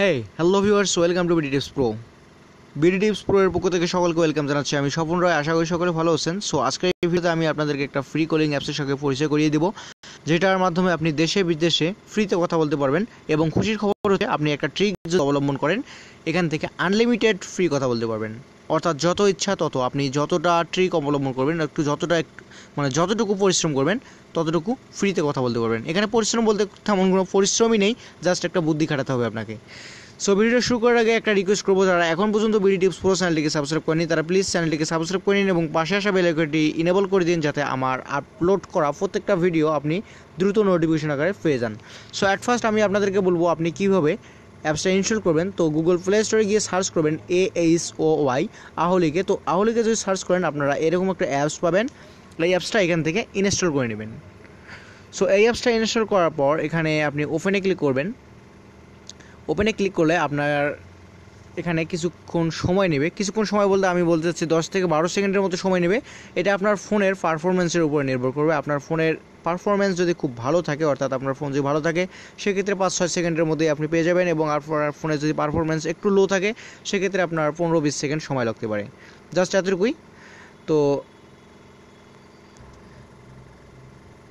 Hey, hello viewers, welcome to BD Tips Pro. BD Tips Pro এর পক্ষ থেকে সকলকে ওয়েলকাম জানাচ্ছি। আমি স্বপন রায়, আশা করি সকলে ভালো আছেন। সো আজকের এই ভিডিওতে আমি আপনাদেরকে একটা ফ্রি কলিং অ্যাপসের সঙ্গে পরিচয় করিয়ে দেব, যেটার মাধ্যমে আপনি দেশে বিদেশে ফ্রিতে কথা বলতে পারবেন। এবং খুশির খবর হচ্ছে, আপনি একটা ট্রিক যদি অবলম্বন করেন, এখান থেকে আনলিমিটেড ফ্রি কথা বলতে পারবেন। অর্থাৎ যত ইচ্ছা তত, আপনি যতটা ট্রিক অবলম্বন করবেন, যতটুকু পরিশ্রম করবেন, ততটুকু ফ্রিতে কথা বলতে পারবেন। এখানে পরিশ্রম বলতে তেমন কোনো পরিশ্রমই নেই, জাস্ট একটা বুদ্ধি খাটাতে হবে আপনাকে। সো ভিডিওটা শুরু করার আগে একটা রিকোয়েস্ট করবো, যারা এখন পর্যন্ত বিডি টিপস প্রো চ্যানেলটিকে সাবস্ক্রাইব করেনি, তারা প্লিজ চ্যানেলটিকে সাবস্ক্রাইব করে নিন এবং পাশে আসা বেল আইকনটি ইনেবল করে দিন, যাতে আমার আপলোড করা প্রত্যেকটা ভিডিও আপনি দ্রুত নোটিফিকেশন আকারে পেয়ে যান। সো অ্যাট ফার্স্ট আমি আপনাদেরকে বলবো আপনি কীভাবে অ্যাপসটা ইনস্টল করবেন। তো গুগল প্লে স্টোরে গিয়ে সার্চ করবেন AHOY, আহলিকে। তো আহলিকে যদি সার্চ করেন, আপনারা এরকম একটা অ্যাপস পাবেন। এই অ্যাপসটা এখান থেকে ইনস্টল করে নেবেন। সো এই অ্যাপসটা ইনস্টল করার পর এখানে আপনি ওপেনে ক্লিক করবেন। ওপেনে ক্লিক করলে আপনার এখানে কিছুক্ষণ সময় বলতে আমি বলতে চাচ্ছি 10 থেকে 12 সেকেন্ডের মতো সময় নেবে। এটা আপনার ফোনের পারফরমেন্সের উপরে নির্ভর করবে। আপনার ফোনের পারফরমেন্স যদি খুব ভালো থাকে, অর্থাৎ আপনার ফোন যদি ভালো থাকে, সেক্ষেত্রে 5-6 সেকেন্ডের মধ্যেই আপনি পেয়ে যাবেন। এবং আপনার ফোনের যদি পারফরমেন্স একটু লো থাকে, সেক্ষেত্রে আপনার 15-20 সেকেন্ড সময় লাগতে পারে, জাস্ট এতটুকুই। তো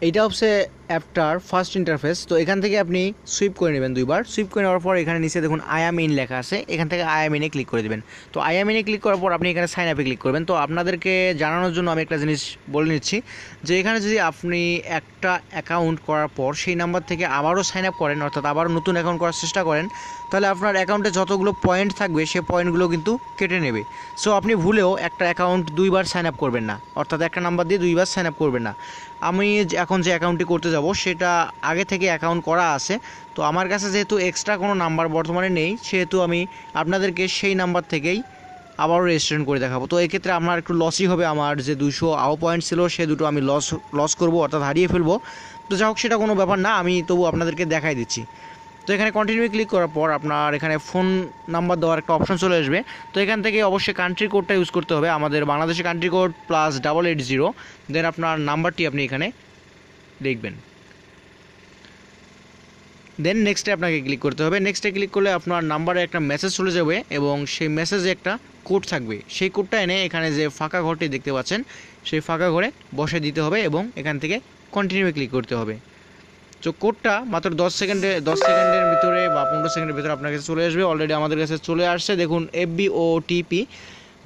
এইটা হচ্ছে অ্যাপটার ফার্স্ট ইন্টারফেস। তো এখান থেকে আপনি সুইপ করে নেবেন দুইবার। সুইপ করে নেওয়ার পর এখানে নিচে দেখুন I am in লেখা আছে, এখান থেকে I am in ক্লিক করে দেবেন। তো I am in ক্লিক করার পর আপনি এখানে সাইন আপে ক্লিক করবেন। তো আপনাদেরকে জানানোর জন্য আমি একটা জিনিস বলে নিচ্ছি, যে এখানে যদি আপনি একটা অ্যাকাউন্ট করার পর সেই নাম্বার থেকে আবারও সাইন আপ করেন, অর্থাৎ আবারও নতুন অ্যাকাউন্ট করার চেষ্টা করেন, তাহলে আপনার অ্যাকাউন্টে যতগুলো পয়েন্ট থাকবে সেই পয়েন্টগুলো কিন্তু কেটে নেবে। সো আপনি ভুলেও একটা অ্যাকাউন্ট দুইবার সাইন আপ করবেন না, অর্থাৎ একটা নাম্বার দিয়ে দুইবার সাইন আপ করবেন না। আমি এখন যে অ্যাকাউন্টটি করতে যাবো সেটা আগে থেকে অ্যাকাউন্ট করা আছে। তো আমার কাছে যেহেতু এক্সট্রা কোনো নাম্বার বর্তমানে নেই, সেহেতু আমি আপনাদেরকে সেই নাম্বার থেকেই আবারও রেজিস্ট্রেশন করে দেখাবো। তো এক্ষেত্রে আমার একটু লসই হবে, আমার যে 200 পয়েন্ট ছিল সে দুটো আমি লস করবো, অর্থাৎ হারিয়ে ফেলবো। তো যাই হোক, সেটা কোনো ব্যাপার না, আমি তবু আপনাদেরকে দেখাই দিচ্ছি। তো এখানে কন্টিনিউ ক্লিক করার পর আপনার এখানে ফোন নাম্বার দেওয়ার একটা অপশন চলে আসবে। তো এখান থেকে অবশ্যই কান্ট্রি কোডটা ইউজ করতে হবে, আমাদের বাংলাদেশের কান্ট্রি কোড +880। দেন আপনার নাম্বারটি আপনি এখানে লিখবেন, দেন নেক্সটে আপনাকে ক্লিক করতে হবে। নেক্সটে ক্লিক করলে আপনার নাম্বারে একটা মেসেজ চলে যাবে এবং সেই মেসেজে একটা কোড থাকবে। সেই কোডটা এনে এখানে যে ফাঁকা ঘরটি দেখতে পাচ্ছেন, সেই ফাঁকা ঘরে বসে দিতে হবে এবং এখান থেকে কন্টিনিউ ক্লিক করতে হবে। তো কোডটা মাত্র 10 সেকেন্ডের ভিতরে বা 15 সেকেন্ডের ভিতরে আপনার কাছে চলে আসবে। অলরেডি আমাদের কাছে চলে আসছে, দেখুন FBOTP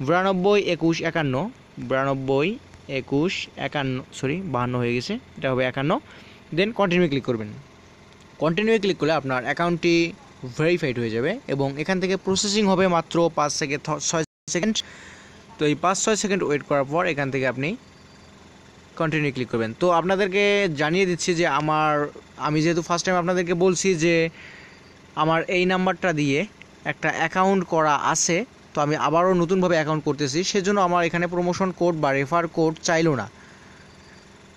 922151, 922151, সরি 52 হয়ে গেছে, এটা হবে 51। দেন কন্টিনিউ ক্লিক করবেন। কন্টিনিউ ক্লিক করলে আপনার অ্যাকাউন্টটি ভেরিফাইড হয়ে যাবে এবং এখান থেকে প্রসেসিং হবে মাত্র 5 থেকে 6 সেকেন্ড। তো এই 5-6 সেকেন্ড ওয়েট করার পর এখান থেকে আপনি কন্টিনিউ ক্লিক করবেন। তো আপনাদেরকে জানিয়ে দিচ্ছি যে আমি যেহেতু ফার্স্ট টাইম আপনাদেরকে বলছি যে আমার এই নাম্বারটা দিয়ে একটা অ্যাকাউন্ট করা আছে, তো আমি আবারও নতুনভাবে অ্যাকাউন্ট করতেছি, সেজন্য আমার এখানে প্রমোশন কোড বা রেফার কোড চাইলো না।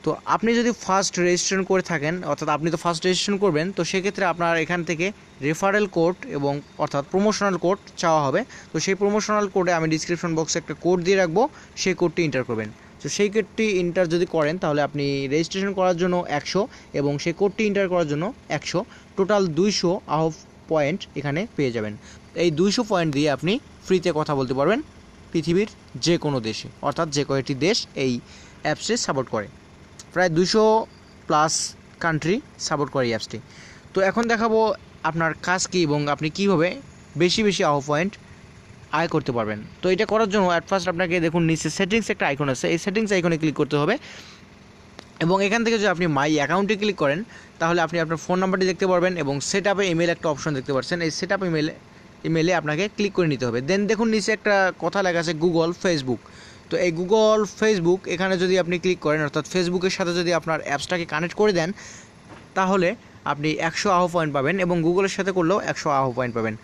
তো আপনি যদি ফার্স্ট রেজিস্ট্রেশন করে থাকেন, অর্থাৎ আপনি তো ফার্স্ট রেজিস্ট্রেশন করবেন, তো সেক্ষেত্রে আপনার এখান থেকে রেফারেল কোড এবং অর্থাৎ প্রমোশনাল কোড চাওয়া হবে। তো সেই প্রমোশনাল কোডে আমি ডিসক্রিপশন বক্সে একটা কোড দিয়ে রাখবো, সেই কোডটি এন্টার করবেন। তো সেই কোডটি এন্টার যদি করেন, তাহলে আপনি রেজিস্ট্রেশন করার জন্য 100 এবং সেই কোডটি এন্টার করার জন্য 100, টোটাল 200 পয়েন্ট এখানে পেয়ে যাবেন। এই 200 পয়েন্ট দিয়ে আপনি ফ্রিতে কথা বলতে পারবেন পৃথিবীর যে কোনো দেশে, অর্থাৎ যে কয়েকটি দেশ এই অ্যাপসে সাপোর্ট করে, প্রায় 200+ কান্ট্রি সাপোর্ট করে এই অ্যাপসটি। তো এখন দেখাবো আপনার কাজ কী এবং আপনি কীভাবে বেশি AHOY পয়েন্ট আয় করতে পারবেন। তো এটা করার জন্য অ্যাট ফার্স্ট আপনাকে দেখুন নিচে সেটিংস একটা আইকন আছে, এই সেটিংস আইকনে ক্লিক করতে হবে। এবং এখান থেকে যদি আপনি মাই অ্যাকাউন্টে ক্লিক করেন, তাহলে আপনি আপনার ফোন নাম্বারটি দেখতে পারবেন এবং সেট আপে ইমেল একটা অপশন দেখতে পাচ্ছেন। এই সেট আপ ইমেলে আপনাকে ক্লিক করে নিতে হবে। দেন দেখুন নিচে একটা কথা লেখা আছে, গুগল ফেসবুক। তো এই গুগল ফেসবুক এখানে যদি আপনি ক্লিক করেন, অর্থাৎ ফেসবুকের সাথে যদি আপনার অ্যাপসটাকে কানেক্ট করে দেন, তাহলে আপনি 100 AHOY পয়েন্ট পাবেন এবং গুগলের সাথে করলেও 100 AHOY পয়েন্ট পাবেন।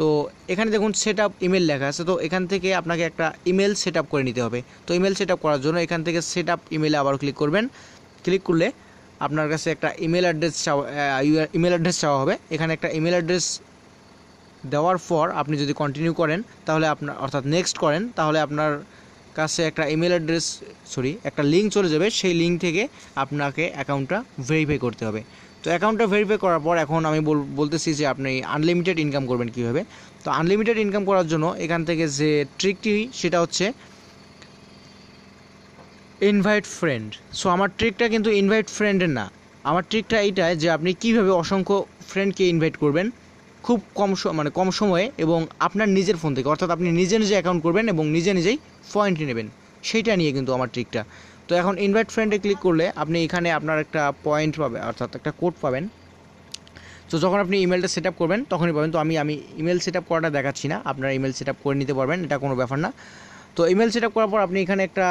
তো এখানে দেখুন সেট আপ ইমেল লেখা আছে, তো এখান থেকে আপনাকে একটা ইমেল সেট আপ করে নিতে হবে। তো ইমেল সেট আপ করার জন্য এখান থেকে সেট আপ ইমেলে আবার ক্লিক করবেন। ক্লিক করলে আপনার কাছে একটা ইমেল অ্যাড্রেস চাওয়া হবে। এখানে একটা ইমেল অ্যাড্রেস দেওয়ার পর আপনি যদি কন্টিনিউ করেন, তাহলে আপনার অর্থাৎ নেক্সট করেন, তাহলে আপনার কাছে একটা একটা লিঙ্ক চলে যাবে। সেই লিঙ্ক থেকে আপনাকে অ্যাকাউন্টটা ভেরিফাই করতে হবে। তো অ্যাকাউন্টটা ভেরিফাই করার পর এখন আমি বলতেছি যে আপনি আনলিমিটেড ইনকাম করবেন কীভাবে। তো আনলিমিটেড ইনকাম করার জন্য এখান থেকে যে ট্রিকটি সেটা হচ্ছে ইনভাইট ফ্রেন্ড। সো আমার ট্রিকটা কিন্তু ইনভাইট ফ্রেন্ডের না, আমার ট্রিকটা এইটাই যে আপনি কীভাবে অসংখ্য ফ্রেন্ডকে ইনভাইট করবেন খুব কম সময়ে এবং আপনার নিজের ফোন থেকে, অর্থাৎ আপনি নিজে অ্যাকাউন্ট করবেন এবং নিজেই পয়েন্ট নেবেন, সেইটা নিয়ে কিন্তু আমার ট্রিকটা। তো এখন ইনভাইট ফ্রেন্ডে ক্লিক করলে আপনি এখানে আপনার একটা পয়েন্ট পাবেন, অর্থাৎ একটা কোড পাবেন। তো যখন আপনি ইমেলটা সেট আপ করবেন তখনই পাবেন। তো আমি ইমেল সেট আপ করাটা দেখাচ্ছি না, আপনারা ইমেল সেট আপ করে নিতে পারবেন, এটা কোনো ব্যাপার না। তো ইমেল সেট আপ করার পর আপনি এখানে একটা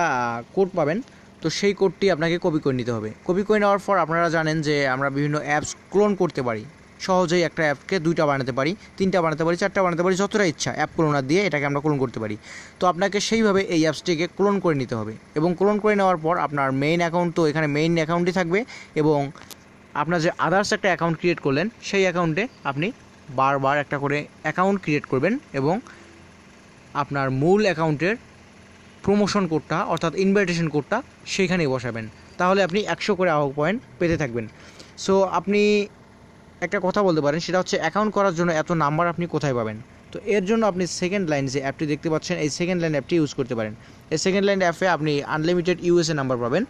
কোড পাবেন, তো সেই কোডটি আপনাকে কপি করে নিতে হবে। কপি করে নেওয়ার পর আপনারা জানেন যে আমরা বিভিন্ন অ্যাপস ক্লোন করতে পারি সহজেই, একটা অ্যাপকে 2টা বানাতে পারি, 3টা বানাতে পারি, 4টা বানাতে পারি, যতটা ইচ্ছা অ্যাপ ক্লোনার দিয়ে এটাকে আমরা ক্লোন করতে পারি। তো আপনাকে সেইভাবে এই অ্যাপসটিকে ক্লোন করে নিতে হবে এবং ক্লোন করে নেওয়ার পর আপনার মেইন অ্যাকাউন্ট, তো এখানে মেইন অ্যাকাউন্টই থাকবে এবং আপনার যে আদার্স একটা অ্যাকাউন্ট ক্রিয়েট করলেন সেই অ্যাকাউন্টে আপনি বারবার একটা করে অ্যাকাউন্ট ক্রিয়েট করবেন এবং আপনার মূল অ্যাকাউন্টের প্রমোশন কোডটা অর্থাৎ ইনভাইটেশন কোডটা সেইখানেই বসাবেন, তাহলে আপনি 100 করে AHOY পয়েন্ট পেতে থাকবেন। সো আপনি একটা কথা বলতে পারেন, সেটা হচ্ছে অ্যাকাউন্ট করার জন্য এত নাম্বার আপনি কোথায় পাবেন। তো এর জন্য আপনি সেকেন্ড লাইন যে অ্যাপটি দেখতে পাচ্ছেন এই সেকেন্ড লাইন অ্যাপটি ইউজ করতে পারেন। এই সেকেন্ড লাইন অ্যাপে আপনি আনলিমিটেড USA নাম্বার পাবেন,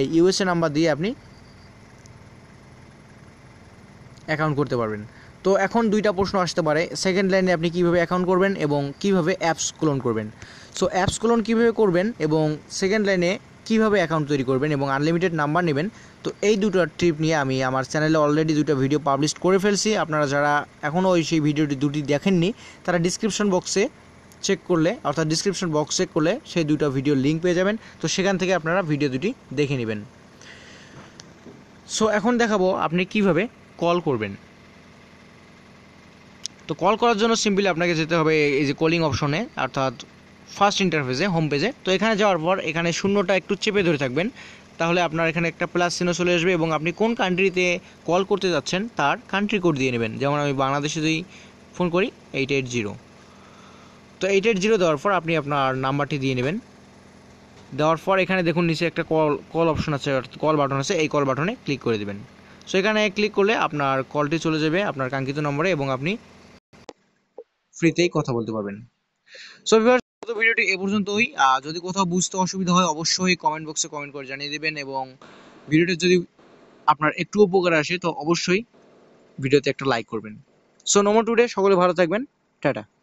এই USA নাম্বার দিয়ে আপনি অ্যাকাউন্ট করতে পারবেন। তো এখন 2টা প্রশ্ন আসতে পারে, সেকেন্ড লাইনে আপনি কীভাবে অ্যাকাউন্ট করবেন এবং কীভাবে অ্যাপস ক্লোন করবেন। সো অ্যাপস ক্লোন কীভাবে করবেন এবং সেকেন্ড লাইনে কীভাবে অ্যাকাউন্ট তৈরি করবেন এবং আনলিমিটেড নাম্বার নেবেন, তো এই 2টা ট্রিপ নিয়ে আমি আমার চ্যানেলে অলরেডি 2টা ভিডিও পাবলিশ করে ফেলছি। আপনারা যারা এখনও সেই ভিডিওটি 2টি দেখেননি তারা ডিসক্রিপশন বক্সে চেক করলে, অর্থাৎ ডিসক্রিপশন বক্স চেক করলে সেই 2টা ভিডিও লিঙ্ক পেয়ে যাবেন, তো সেখান থেকে আপনারা ভিডিও 2টি দেখে নেবেন। সো এখন দেখাবো আপনি কীভাবে কল করবেন। তো কল করার জন্য সিম্পলি আপনাকে যেতে হবে এই যে কলিং অপশনে, অর্থাৎ ফার্স্ট ইন্টারফেসে, হোম পেজে। তো এখানে যাওয়ার পর এখানে শূন্যটা একটু চেপে ধরে থাকবেন, তাহলে আপনার এখানে একটা প্লাস চিহ্ন চলে আসবে এবং আপনি কোন কান্ট্রিতে কল করতে যাচ্ছেন তার কান্ট্রি কোড দিয়ে নেবেন। যেমন আমি বাংলাদেশে যদি ফোন করি 880, তো 880 দেওয়ার পর আপনি আপনার নাম্বারটি দিয়ে নেবেন। দেওয়ার পর এখানে দেখুন নিচে একটা কল অপশন আছে, কল বাটন আছে, এই কল বাটনে ক্লিক করে দেবেন। সো এখানে ক্লিক করলে আপনার কলটি চলে যাবে আপনার কাঙ্ক্ষিত নম্বরে এবং আপনি ফ্রিতেই কথা বলতে পারবেন। সো ভিডিওটি এ পর্যন্তই। যদি কোথাও বুঝতে অসুবিধা হয় অবশ্যই কমেন্ট বক্সে কমেন্ট করে জানিয়ে দেবেন এবং ভিডিওটি যদি আপনার একটু উপকার আসে তো অবশ্যই ভিডিওতে একটা লাইক করবেন। সো নো মোর টুডে, সকলে ভালো থাকবেন, টাটা।